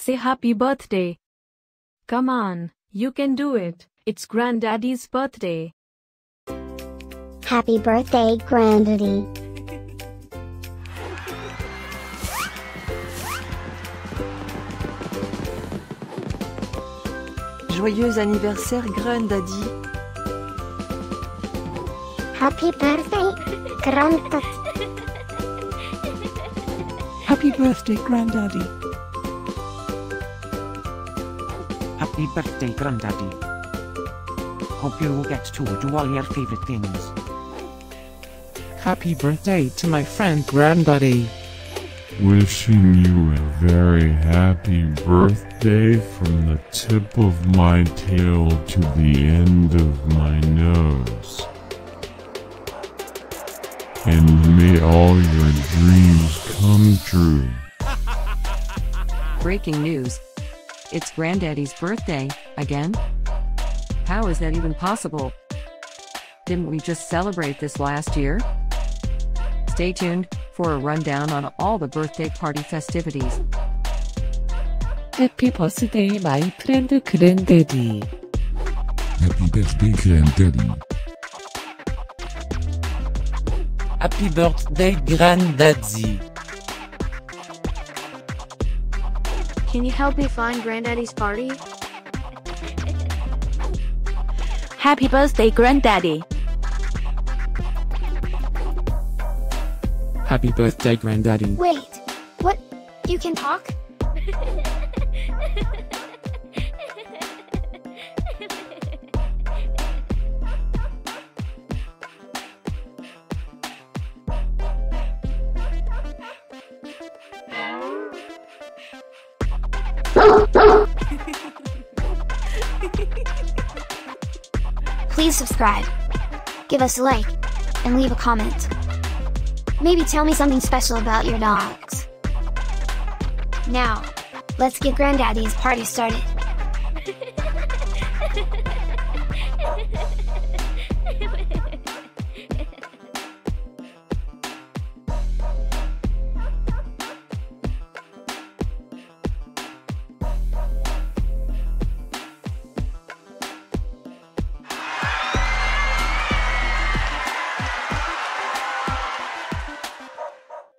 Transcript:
Say happy birthday. Come on, you can do it. It's Granddaddy's birthday. Happy birthday, Granddaddy. Joyeux anniversaire, Granddaddy. Happy birthday, Granddaddy. Happy birthday, Granddaddy. Happy birthday, Granddaddy. Hope you will get to do all your favorite things. Happy birthday to my friend Granddaddy. Wishing you a very happy birthday from the tip of my tail to the end of my nose. And may all your dreams come true. Breaking news. It's Granddaddy's birthday, again? How is that even possible? Didn't we just celebrate this last year? Stay tuned for a rundown on all the birthday party festivities. Happy birthday, my friend Granddaddy. Happy birthday, Granddaddy. Happy birthday, Granddaddy. Can you help me find Granddaddy's party? Happy birthday, Granddaddy. Happy birthday, Granddaddy. Wait, what? You can talk? Please subscribe, give us a like, and leave a comment. Maybe tell me something special about your dogs. Now, let's get Granddaddy's party started.